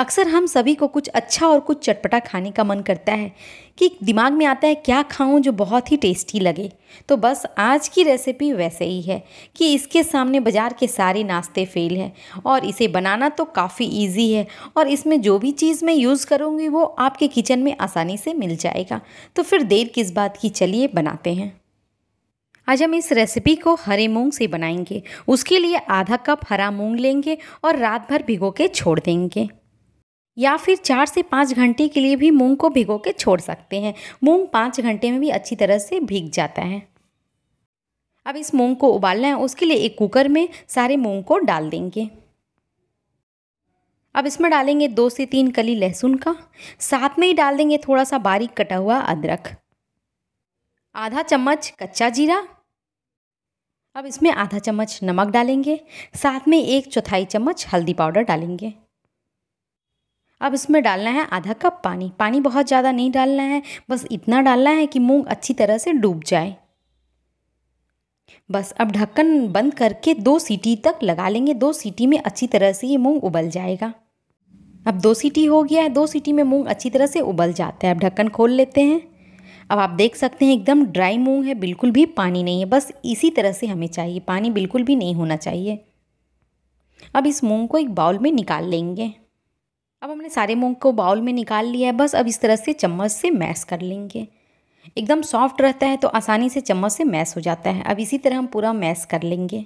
अक्सर हम सभी को कुछ अच्छा और कुछ चटपटा खाने का मन करता है कि दिमाग में आता है क्या खाऊं जो बहुत ही टेस्टी लगे। तो बस आज की रेसिपी वैसे ही है कि इसके सामने बाज़ार के सारे नाश्ते फेल हैं और इसे बनाना तो काफ़ी इजी है और इसमें जो भी चीज़ मैं यूज़ करूँगी वो आपके किचन में आसानी से मिल जाएगा। तो फिर देर किस बात की, चलिए बनाते हैं। आज हम इस रेसिपी को हरे मूंग से बनाएंगे। उसके लिए आधा कप हरा मूंग लेंगे और रात भर भिगो के छोड़ देंगे या फिर 4 से 5 घंटे के लिए भी मूंग को भिगो के छोड़ सकते हैं। मूंग 5 घंटे में भी अच्छी तरह से भीग जाता है। अब इस मूंग को उबालना है, उसके लिए एक कुकर में सारे मूंग को डाल देंगे। अब इसमें डालेंगे 2 से 3 कली लहसुन का, साथ में ही डाल देंगे थोड़ा सा बारीक कटा हुआ अदरक, आधा चम्मच कच्चा जीरा। अब इसमें आधा चम्मच नमक डालेंगे, साथ में 1/4 चम्मच हल्दी पाउडर डालेंगे। अब इसमें डालना है आधा कप पानी। पानी बहुत ज़्यादा नहीं डालना है, बस इतना डालना है कि मूंग अच्छी तरह से डूब जाए। बस अब ढक्कन बंद करके 2 सीटी तक लगा लेंगे। 2 सीटी में अच्छी तरह से ये मूंग उबल जाएगा। अब 2 सीटी हो गया है। 2 सीटी में मूंग अच्छी तरह से उबल जाता है। अब ढक्कन खोल लेते हैं। अब आप देख सकते हैं एकदम ड्राई मूंग है, बिल्कुल भी पानी नहीं है। बस इसी तरह से हमें चाहिए, पानी बिल्कुल भी नहीं होना चाहिए। अब इस मूंग को एक बाउल में निकाल लेंगे। अब हमने सारे मूंग को बाउल में निकाल लिया है। बस अब इस तरह से चम्मच से मैश कर लेंगे। एकदम सॉफ्ट रहता है तो आसानी से चम्मच से मैश हो जाता है। अब इसी तरह हम पूरा मैश कर लेंगे।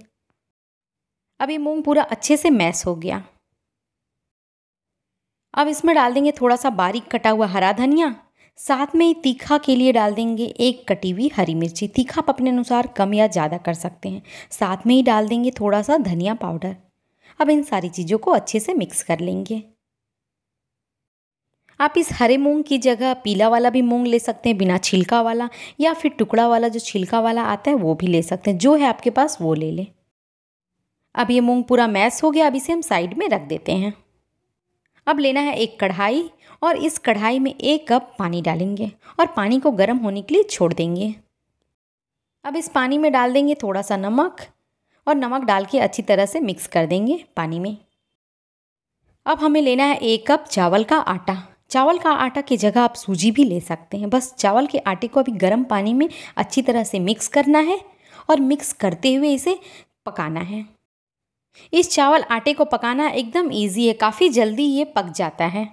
अब ये मूंग पूरा अच्छे से मैश हो गया। अब इसमें डाल देंगे थोड़ा सा बारीक कटा हुआ हरा धनिया, साथ में तीखा के लिए डाल देंगे 1 कटी हुई हरी मिर्ची। तीखा आप अपने अनुसार कम या ज़्यादा कर सकते हैं। साथ में ही डाल देंगे थोड़ा सा धनिया पाउडर। अब इन सारी चीज़ों को अच्छे से मिक्स कर लेंगे। आप इस हरे मूंग की जगह पीला वाला भी मूंग ले सकते हैं, बिना छिलका वाला, या फिर टुकड़ा वाला जो छिलका वाला आता है वो भी ले सकते हैं। जो है आपके पास वो ले लें। अब ये मूंग पूरा मैश हो गया। अब इसे हम साइड में रख देते हैं। अब लेना है एक कढ़ाई और इस कढ़ाई में 1 कप पानी डालेंगे और पानी को गर्म होने के लिए छोड़ देंगे। अब इस पानी में डाल देंगे थोड़ा सा नमक और नमक डाल के अच्छी तरह से मिक्स कर देंगे पानी में। अब हमें लेना है 1 कप चावल का आटा। चावल का आटा की जगह आप सूजी भी ले सकते हैं। बस चावल के आटे को अभी गर्म पानी में अच्छी तरह से मिक्स करना है और मिक्स करते हुए इसे पकाना है। इस चावल आटे को पकाना एकदम इजी है, काफ़ी जल्दी ये पक जाता है।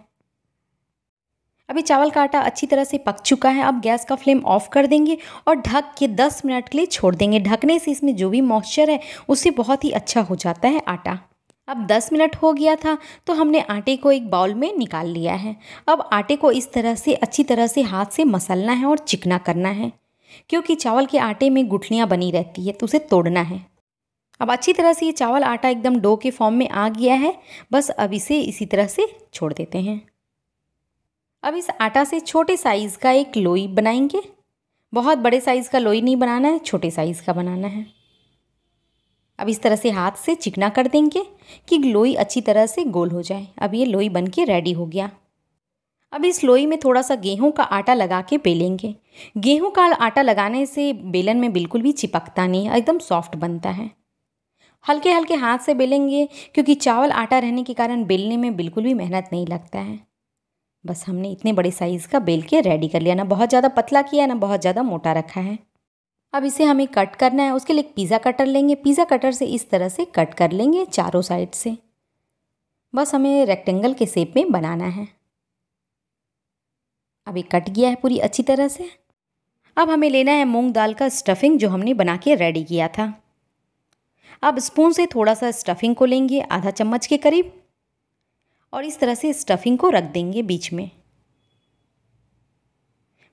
अभी चावल का आटा अच्छी तरह से पक चुका है। अब गैस का फ्लेम ऑफ कर देंगे और ढक के 10 मिनट के लिए छोड़ देंगे। ढकने से इसमें जो भी मॉइस्चर है उससे बहुत ही अच्छा हो जाता है आटा। अब 10 मिनट हो गया था तो हमने आटे को एक बाउल में निकाल लिया है। अब आटे को इस तरह से अच्छी तरह से हाथ से मसलना है और चिकना करना है, क्योंकि चावल के आटे में गुठलियाँ बनी रहती है तो उसे तोड़ना है। अब अच्छी तरह से ये चावल आटा एकदम डो के फॉर्म में आ गया है। बस अब इसे इसी तरह से छोड़ देते हैं। अब इस आटा से छोटे साइज़ का एक लोई बनाएंगे। बहुत बड़े साइज़ का लोई नहीं बनाना है, छोटे साइज़ का बनाना है। अब इस तरह से हाथ से चिकना कर देंगे कि लोई अच्छी तरह से गोल हो जाए। अब ये लोई बन के रेडी हो गया। अब इस लोई में थोड़ा सा गेहूं का आटा लगा के बेलेंगे। गेहूं का आटा लगाने से बेलन में बिल्कुल भी चिपकता नहीं है, एकदम सॉफ्ट बनता है। हल्के हल्के हाथ से बेलेंगे क्योंकि चावल आटा रहने के कारण बेलने में बिल्कुल भी मेहनत नहीं लगता है। बस हमने इतने बड़े साइज़ का बेल के रेडी कर लिया। ना बहुत ज़्यादा पतला किया, ना बहुत ज़्यादा मोटा रखा है। अब इसे हमें कट करना है। उसके लिए पिज़्ज़ा कटर लेंगे। पिज़्ज़ा कटर से इस तरह से कट कर लेंगे चारों साइड से। बस हमें रेक्टेंगल के शेप में बनाना है। अब ये कट गया है पूरी अच्छी तरह से। अब हमें लेना है मूंग दाल का स्टफिंग जो हमने बना के रेडी किया था। अब स्पून से थोड़ा सा स्टफिंग को लेंगे, आधा चम्मच के करीब, और इस तरह से स्टफिंग को रख देंगे बीच में।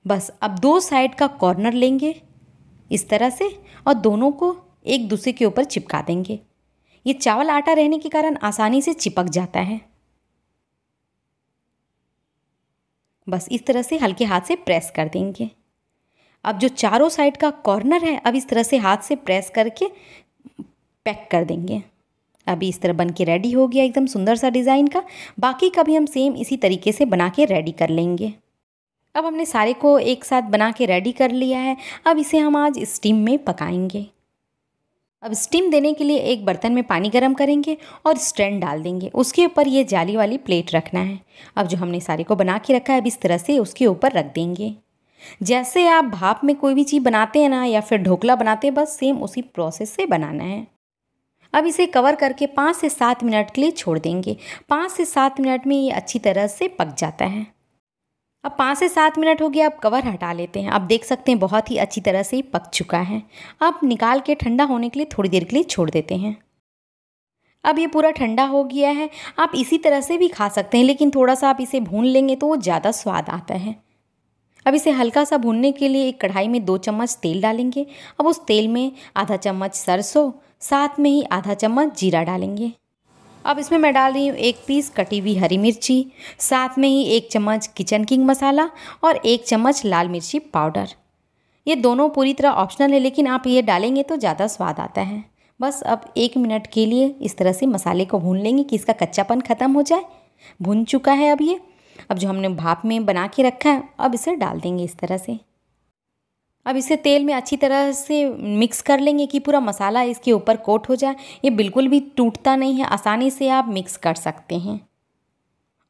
बस अब 2 साइड का कॉर्नर लेंगे इस तरह से और दोनों को एक दूसरे के ऊपर चिपका देंगे। ये चावल आटा रहने के कारण आसानी से चिपक जाता है। बस इस तरह से हल्के हाथ से प्रेस कर देंगे। अब जो चारों साइड का कॉर्नर है अब इस तरह से हाथ से प्रेस करके पैक कर देंगे। अभी इस तरह बन के रेडी हो गया एकदम सुंदर सा डिज़ाइन का। बाकी का भी हम सेम इसी तरीके से बना के रेडी कर लेंगे। अब हमने सारे को एक साथ बना के रेडी कर लिया है। अब इसे हम आज स्टीम में पकाएंगे। अब स्टीम देने के लिए एक बर्तन में पानी गर्म करेंगे और स्टैंड डाल देंगे। उसके ऊपर ये जाली वाली प्लेट रखना है। अब जो हमने सारे को बना के रखा है अब इस तरह से उसके ऊपर रख देंगे। जैसे आप भाप में कोई भी चीज़ बनाते हैं ना या फिर ढोकला बनाते हैं, बस सेम उसी प्रोसेस से बनाना है। अब इसे कवर करके 5 से 7 मिनट के लिए छोड़ देंगे। 5 से 7 मिनट में ये अच्छी तरह से पक जाता है। अब 5 से 7 मिनट हो गया, अब कवर हटा लेते हैं। आप देख सकते हैं बहुत ही अच्छी तरह से पक चुका है। अब निकाल के ठंडा होने के लिए थोड़ी देर के लिए छोड़ देते हैं। अब ये पूरा ठंडा हो गया है। आप इसी तरह से भी खा सकते हैं, लेकिन थोड़ा सा आप इसे भून लेंगे तो वो ज़्यादा स्वाद आता है। अब इसे हल्का सा भूनने के लिए एक कढ़ाई में 2 चम्मच तेल डालेंगे। अब उस तेल में आधा चम्मच सरसों, साथ में ही आधा चम्मच जीरा डालेंगे। अब इसमें मैं डाल रही हूँ 1 पीस कटी हुई हरी मिर्ची, साथ में ही 1 चम्मच किचन किंग मसाला और 1 चम्मच लाल मिर्ची पाउडर। ये दोनों पूरी तरह ऑप्शनल है, लेकिन आप ये डालेंगे तो ज़्यादा स्वाद आता है। बस अब 1 मिनट के लिए इस तरह से मसाले को भून लेंगे कि इसका कच्चापन ख़त्म हो जाए। भून चुका है अब ये। अब जो हमने भाप में बना के रखा है अब इसे डाल देंगे इस तरह से। अब इसे तेल में अच्छी तरह से मिक्स कर लेंगे कि पूरा मसाला इसके ऊपर कोट हो जाए। ये बिल्कुल भी टूटता नहीं है, आसानी से आप मिक्स कर सकते हैं।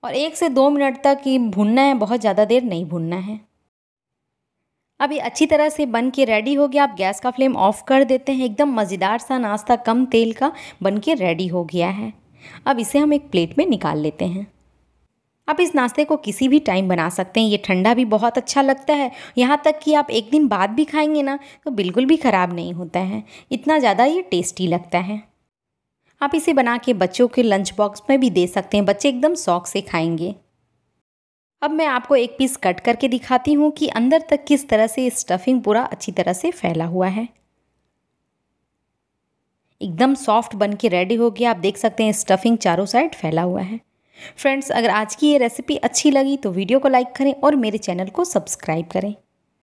और 1 से 2 मिनट तक ये भूनना है, बहुत ज़्यादा देर नहीं भूनना है। अब ये अच्छी तरह से बन के रेडी हो गया। आप गैस का फ्लेम ऑफ कर देते हैं। एकदम मज़ेदार सा नाश्ता कम तेल का बन के रेडी हो गया है। अब इसे हम एक प्लेट में निकाल लेते हैं। आप इस नाश्ते को किसी भी टाइम बना सकते हैं। ये ठंडा भी बहुत अच्छा लगता है, यहाँ तक कि आप एक दिन बाद भी खाएंगे ना तो बिल्कुल भी ख़राब नहीं होता है, इतना ज़्यादा ये टेस्टी लगता है। आप इसे बना के बच्चों के लंच बॉक्स में भी दे सकते हैं, बच्चे एकदम शौक से खाएंगे। अब मैं आपको 1 पीस कट करके दिखाती हूँ कि अंदर तक किस तरह से स्टफिंग पूरा अच्छी तरह से फैला हुआ है। एकदम सॉफ्ट बन के रेडी हो गया। आप देख सकते हैं स्टफिंग चारों साइड फैला हुआ है। फ्रेंड्स, अगर आज की ये रेसिपी अच्छी लगी तो वीडियो को लाइक करें और मेरे चैनल को सब्सक्राइब करें।